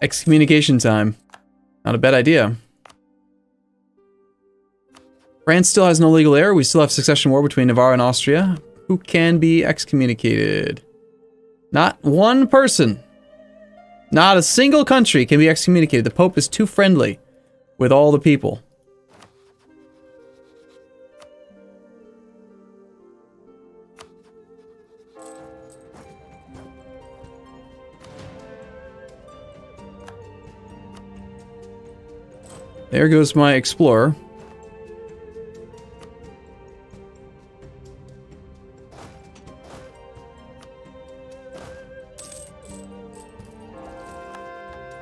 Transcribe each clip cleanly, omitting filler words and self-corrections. Excommunication time. Not a bad idea. France still has no legal heir. We still have succession war between Navarra and Austria. Who can be excommunicated? Not one person. Not a single country can be excommunicated. The Pope is too friendly with all the people. There goes my explorer.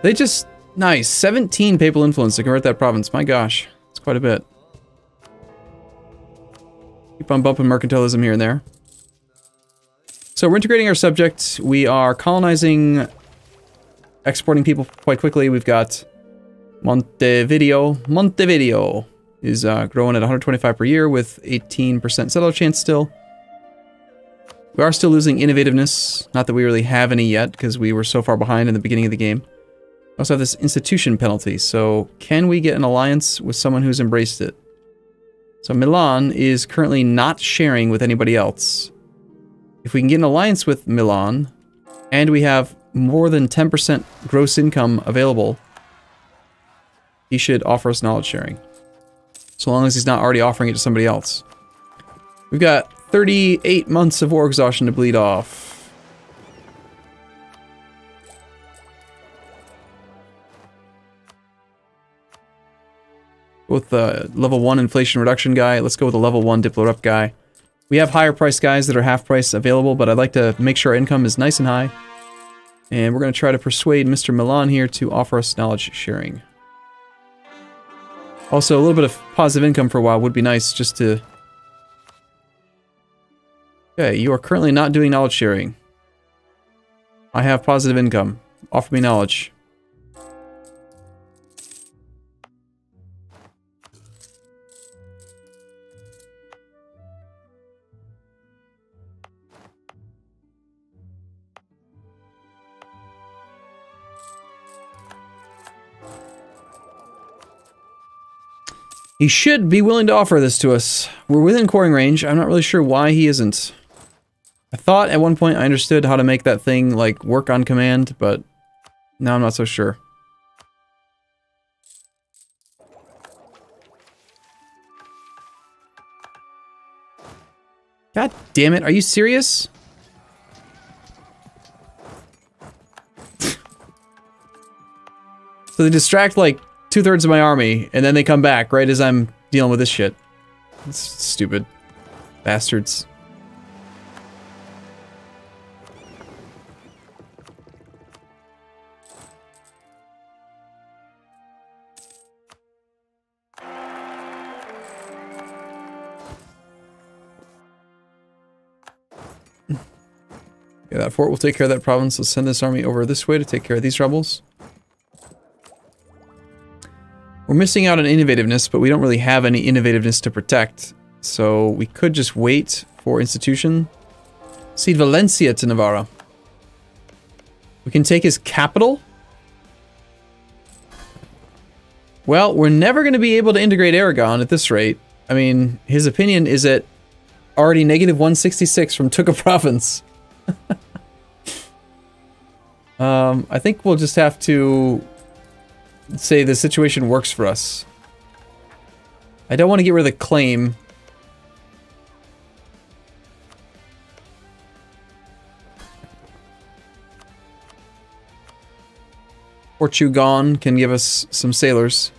They just... Nice. 17 papal influence to convert that province. My gosh. That's quite a bit. Keep on bumping mercantilism here and there. So we're integrating our subjects. We are colonizing... exporting people quite quickly. We've got... Montevideo. Montevideo is growing at 125 per year with 18% settler chance still. We are still losing innovativeness. Not that we really have any yet, because we were so far behind in the beginning of the game. We also have this institution penalty, so can we get an alliance with someone who's embraced it? So Milan is currently not sharing with anybody else. If we can get an alliance with Milan, and we have more than 10% gross income available, he should offer us knowledge sharing. So long as he's not already offering it to somebody else. We've got 38 months of war exhaustion to bleed off. With the level 1 inflation reduction guy, let's go with the level 1 Diplo Rep guy. We have higher price guys that are half price available, but I'd like to make sure our income is nice and high. And we're going to try to persuade Mr. Milan here to offer us knowledge sharing. Also, a little bit of positive income for a while would be nice just to... Okay, you are currently not doing knowledge sharing. I have positive income. Offer me knowledge. He should be willing to offer this to us. We're within coring range. I'm not really sure why he isn't. I thought at one point I understood how to make that thing, like, work on command, but now I'm not so sure. God damn it, are you serious? So they distract, like, 2/3 of my army, and then they come back right as I'm dealing with this shit. It's stupid. Bastards. Yeah, that fort will take care of that province. Let's send this army over this way to take care of these rebels. We're missing out on innovativeness, but we don't really have any innovativeness to protect. So we could just wait for institution. Cede Valencia to Navarra. We can take his capital. Well, we're never going to be able to integrate Aragon at this rate. I mean, his opinion is at already negative 166 from Tuca province. I think we'll just have to... say the situation works for us. I don't want to get rid of the claim. Portugon can give us some sailors.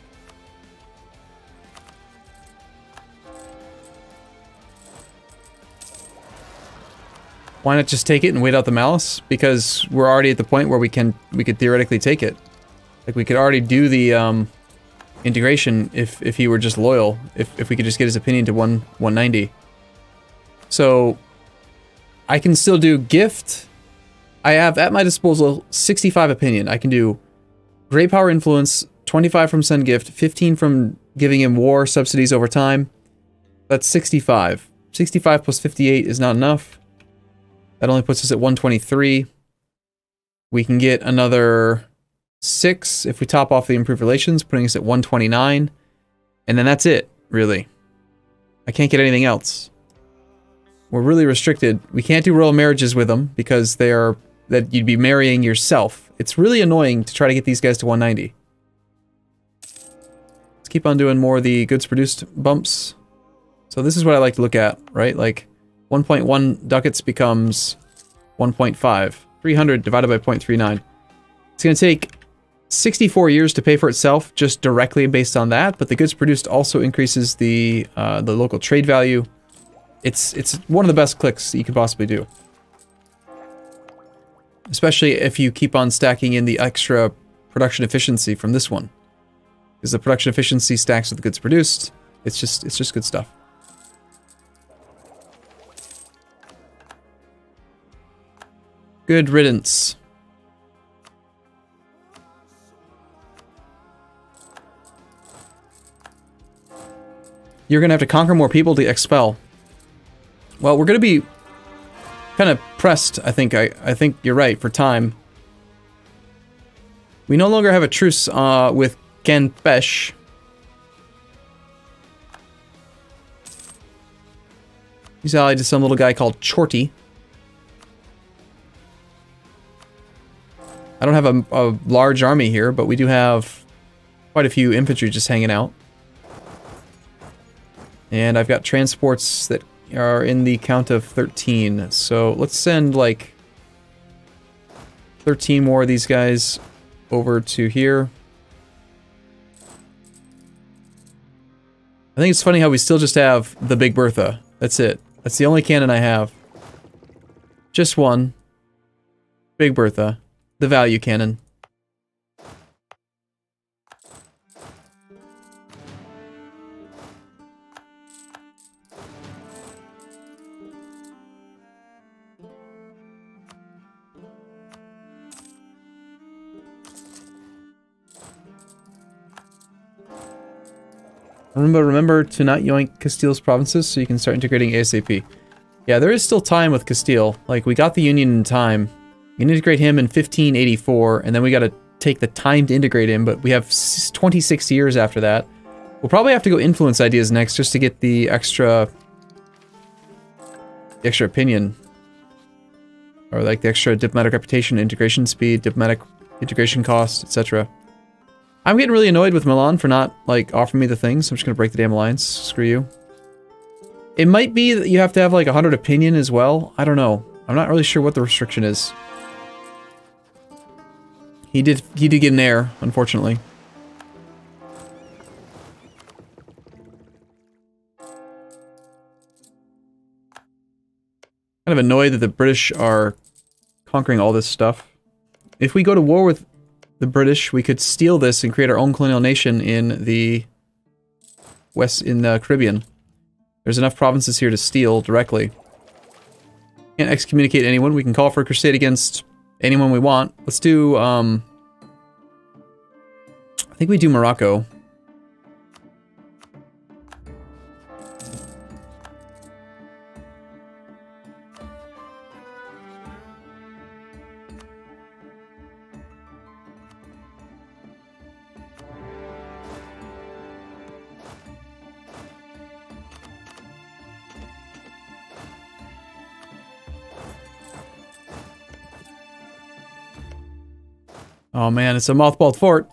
Why not just take it and wait out the malice? Because we're already at the point where we could theoretically take it. Like, we could already do the, integration if he were just loyal. If we could just get his opinion to 190. So, I can still do gift. I have, at my disposal, 65 opinion. I can do great power influence, 25 from send gift, 15 from giving him war subsidies over time. That's 65. 65 plus 58 is not enough. That only puts us at 123. We can get another... 6 if we top off the improved relations, putting us at 129. And then that's it, really. I can't get anything else. We're really restricted. We can't do royal marriages with them because they are... that you'd be marrying yourself. It's really annoying to try to get these guys to 190. Let's keep on doing more of the goods produced bumps. So this is what I like to look at, right? Like 1.1 ducats becomes 1.5. 300 divided by 0.39. It's going to take 64 years to pay for itself, just directly based on that. But the goods produced also increases the local trade value. It's one of the best clicks that you could possibly do, especially if you keep on stacking in the extra production efficiency from this one, because the production efficiency stacks with the goods produced. It's just good stuff. Good riddance. You're going to have to conquer more people to expel. Well, we're going to be kind of pressed, I think. I think you're right, for time. We no longer have a truce with Genpesh. He's allied to some little guy called Chorty. I don't have a large army here, but we do have quite a few infantry just hanging out. And I've got transports that are in the count of 13, so let's send like 13 more of these guys over to here. I think it's funny how we still just have the Big Bertha. That's it. That's the only cannon I have. Just one. Big Bertha. The value cannon. Remember to not yoink Castile's provinces so you can start integrating ASAP. Yeah, there is still time with Castile. Like, we got the Union in time. We can integrate him in 1584, and then we gotta take the time to integrate him, but we have 26 years after that. We'll probably have to go influence ideas next just to get the extra opinion. Or, like, the extra diplomatic reputation, integration speed, diplomatic integration cost, etc. I'm getting really annoyed with Milan for not, like, offering me the things. So I'm just gonna break the damn alliance. Screw you. It might be that you have to have, like, 100 opinion as well. I don't know. I'm not really sure what the restriction is. He did get an heir, unfortunately. Kind of annoyed that the British are conquering all this stuff. If we go to war with the British, we could steal this and create our own colonial nation in the West, in the Caribbean. There's enough provinces here to steal directly. Can't excommunicate anyone. We can call for a crusade against anyone we want. Let's do, I think we do Morocco. Oh man, it's a mothballed fort.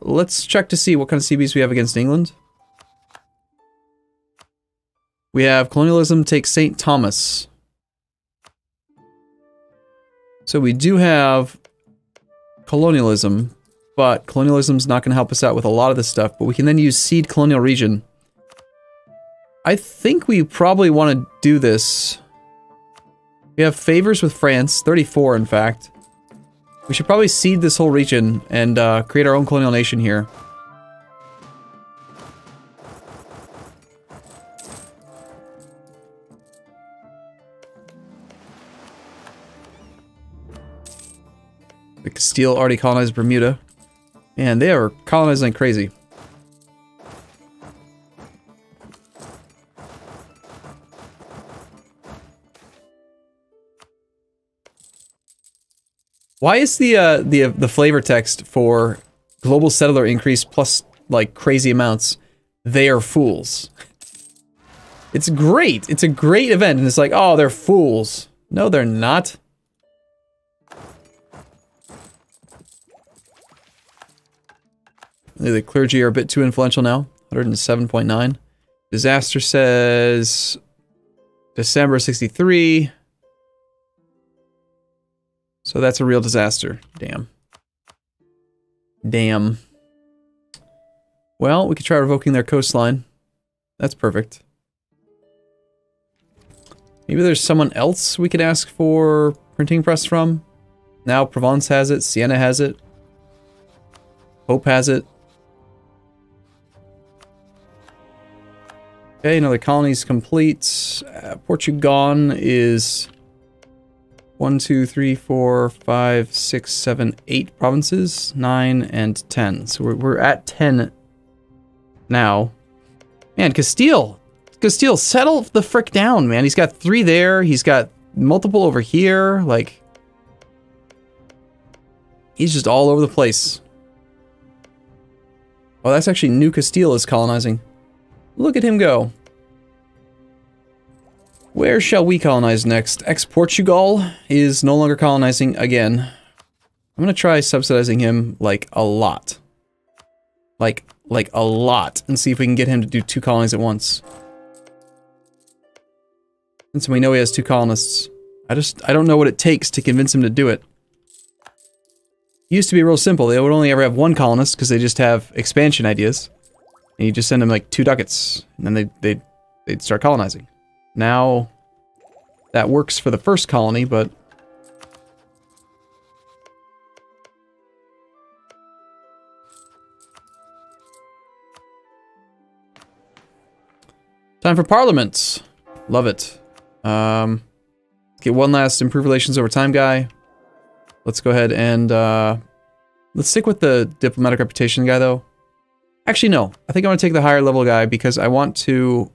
Let's check to see what kind of CBs we have against England. We have colonialism takes St. Thomas. So we do have colonialism, but colonialism's not going to help us out with a lot of this stuff, but we can then use seed colonial region. I think we probably want to do this. We have favors with France, 34 in fact. We should probably cede this whole region and create our own colonial nation here. The Castile already colonized Bermuda. Man, they are colonizing crazy. Why is the flavor text for global settler increase plus like crazy amounts? They are fools. It's great. It's a great event, and it's like, oh, they're fools. No, they're not. The clergy are a bit too influential now. 107.9. Disaster says December 63. So that's a real disaster. Damn. Damn. Well, we could try revoking their coastline. That's perfect. Maybe there's someone else we could ask for printing press from. Now Provence has it, Siena has it, Pope has it. Okay, another colony's complete. Portugon is 1, 2, 3, 4, 5, 6, 7, 8 provinces, 9 and 10. So we're at 10 now. Man, Castile! Castile, settle the frick down, man. He's got 3 there, he's got multiple over here, like... He's just all over the place. Oh, that's actually New Castile is colonizing. Look at him go. Where shall we colonize next? Ex-Portugal is no longer colonizing again. I'm gonna try subsidizing him, like, a lot. Like a lot, and see if we can get him to do 2 colonies at once. And so we know he has 2 colonists. I don't know what it takes to convince him to do it. It used to be real simple. They would only ever have 1 colonist, because they just have expansion ideas. And you just send them, like, 2 ducats, and then they'd start colonizing. Now, that works for the first colony, but... Time for parliaments! Love it. Get one last improve relations over time guy. Let's go ahead and, let's stick with the diplomatic reputation guy, though. Actually, no. I think I'm gonna take the higher level guy, because I want to...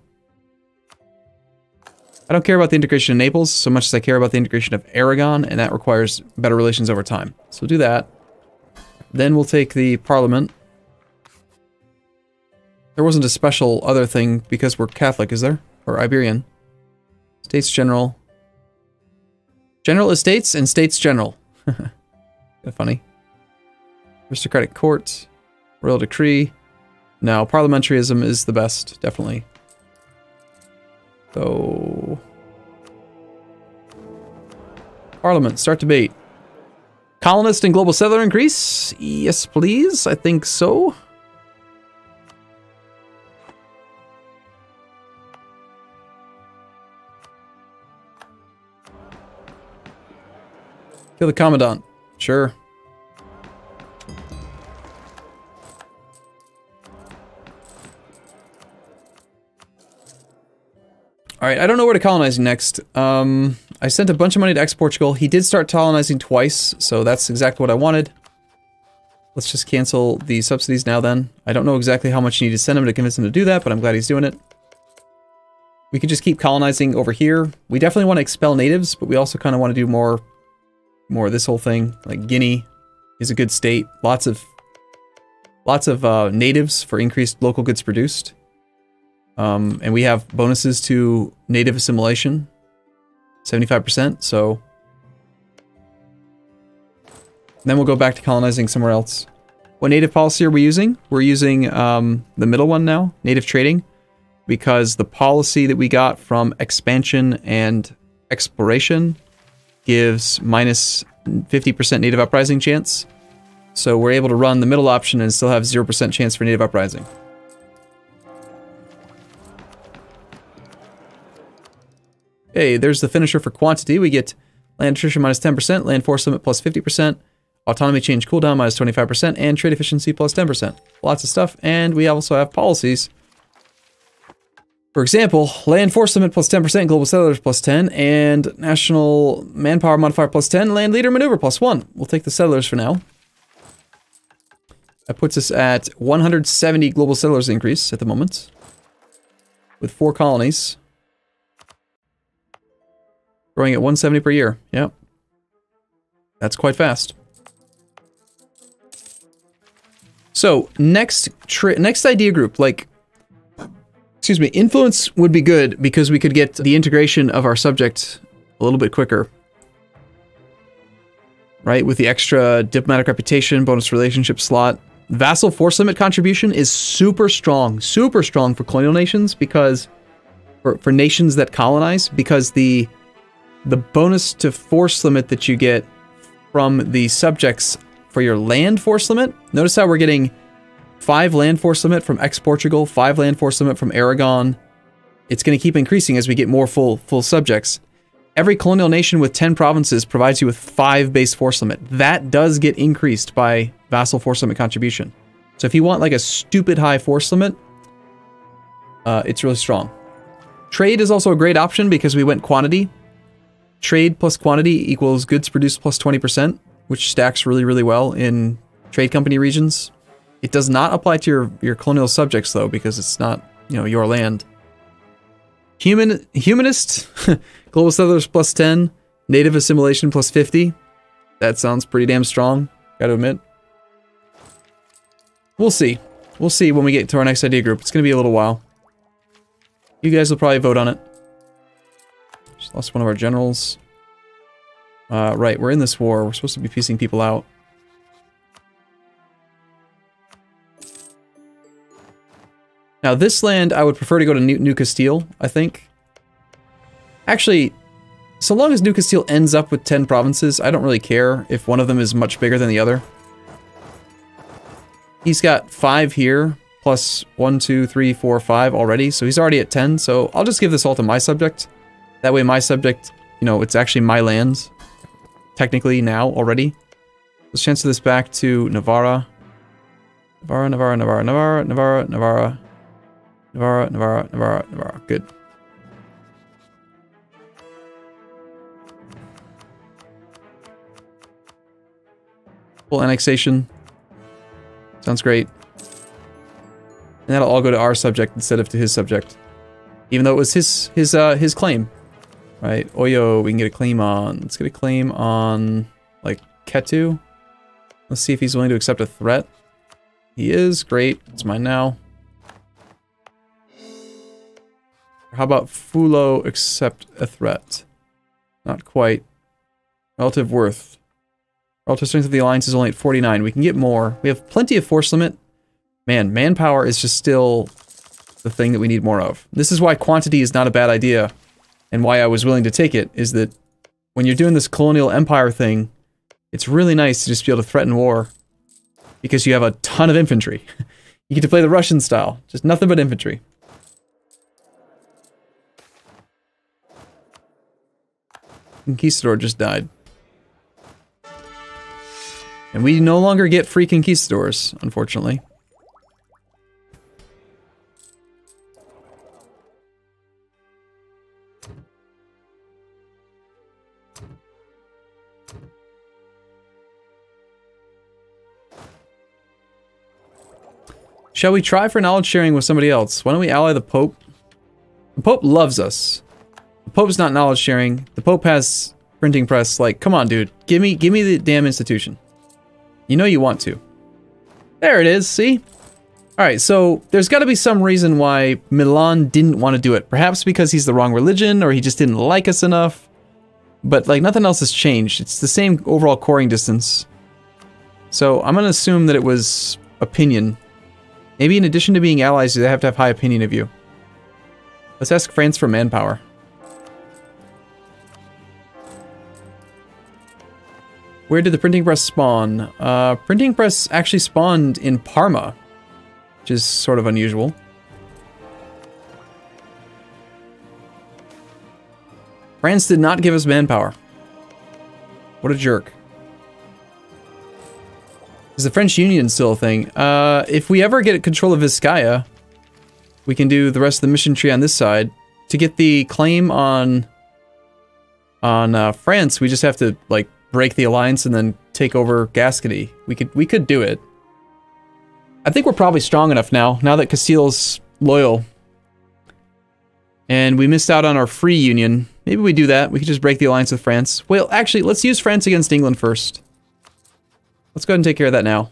I don't care about the integration of Naples so much as I care about the integration of Aragon, and that requires better relations over time. So do that. Then we'll take the Parliament. There wasn't a special other thing because we're Catholic, is there? Or Iberian. States General. General Estates and States General. Kind of funny. Aristocratic Court. Royal Decree. No, parliamentarism is the best, definitely. So... Parliament, start debate. Colonist and global settler increase? Yes, please. I think so. Kill the Commandant. Sure. Alright, I don't know where to colonize next. I sent a bunch of money to Ex-Portugal. He did start colonizing twice, so that's exactly what I wanted. Let's just cancel the subsidies now then. I don't know exactly how much you need to send him to convince him to do that, but I'm glad he's doing it. We could just keep colonizing over here. We definitely want to expel natives, but we also kind of want to do more of this whole thing. Like, Guinea is a good state. Lots of natives for increased local goods produced. And we have bonuses to native assimilation, 75%, so... And then we'll go back to colonizing somewhere else. What native policy are we using? We're using, the middle one now, native trading, because the policy that we got from expansion and exploration gives minus 50% native uprising chance. So we're able to run the middle option and still have 0% chance for native uprising. Hey, there's the finisher for quantity. We get land attrition minus 10%, land force limit plus 50%, autonomy change cooldown minus 25%, and trade efficiency plus 10%. Lots of stuff, and we also have policies. For example, land force limit plus 10%, global settlers plus 10, and national manpower modifier plus 10, land leader maneuver plus 1. We'll take the settlers for now. That puts us at 170 global settlers increase at the moment, with 4 colonies. Growing at 170 per year, yep. That's quite fast. So, next idea group, like, excuse me, influence would be good because we could get the integration of our subject a little bit quicker. Right, with the extra diplomatic reputation, bonus relationship slot. Vassal force limit contribution is super strong for colonial nations because, for nations that colonize, because the bonus to force limit that you get from the subjects for your land force limit. Notice how we're getting 5 land force limit from Ex-Portugal, 5 land force limit from Aragon. It's going to keep increasing as we get more full subjects. Every colonial nation with 10 provinces provides you with 5 base force limit. That does get increased by vassal force limit contribution. So if you want like a stupid high force limit, it's really strong. Trade is also a great option because we went quantity. Trade plus quantity equals goods produced plus 20%, which stacks really, really well in trade company regions. It does not apply to your colonial subjects though, because it's not, you know, your land. Humanist, global settlers plus 10, native assimilation plus 50. That sounds pretty damn strong, gotta admit. We'll see. We'll see when we get to our next idea group. It's gonna be a little while. You guys will probably vote on it. Just lost one of our generals. Right, we're in this war. We're supposed to be piecing people out. Now this land, I would prefer to go to New Castile, I think. Actually, so long as New Castile ends up with 10 provinces, I don't really care if one of them is much bigger than the other. He's got 5 here, plus 1, 2, 3, 4, 5 already, so he's already at 10, so I'll just give this all to my subject. That way my subject, you know, it's actually my land, technically now, already. Let's transfer this back to Navarra. Navarra. Good. Full annexation. Sounds great. And that'll all go to our subject instead of to his subject. Even though it was his claim. Right? Oyo, we can get a claim on. Let's get a claim on, like, Ketu. Let's see if he's willing to accept a threat. He is. Great. It's mine now. How about Fulo accept a threat? Not quite. Relative worth. Relative strength of the alliance is only at 49. We can get more. We have plenty of force limit. Man, manpower is just still the thing that we need more of. This is why quantity is not a bad idea, and why I was willing to take it, is that when you're doing this colonial empire thing, it's really nice to just be able to threaten war, because you have a ton of infantry. You get to play the Russian style. Just nothing but infantry. Conquistador just died. And we no longer get free conquistadors, unfortunately. Shall we try for knowledge sharing with somebody else? Why don't we ally the Pope? The Pope loves us. The Pope's not knowledge sharing. The Pope has printing press. Like, come on, dude. Give me the damn institution. You know you want to. There it is, see? Alright, so there's got to be some reason why Milan didn't want to do it. Perhaps because he's the wrong religion, or he just didn't like us enough. But, like, nothing else has changed. It's the same overall coring distance. So, I'm going to assume that it was opinion. Maybe in addition to being allies, they have to have high opinion of you. Let's ask France for manpower. Where did the printing press spawn? Printing press actually spawned in Parma, which is sort of unusual. France did not give us manpower. What a jerk. Is the French Union still a thing? If we ever get control of Vizcaya, we can do the rest of the mission tree on this side. To get the claim on France, we just have to, like, break the alliance and then take over Gascony. We could do it. I think we're probably strong enough now that Castile's loyal. And we missed out on our free union, Maybe we do that. We could just break the alliance with France. Well, actually, let's use France against England first. Let's go ahead and take care of that now.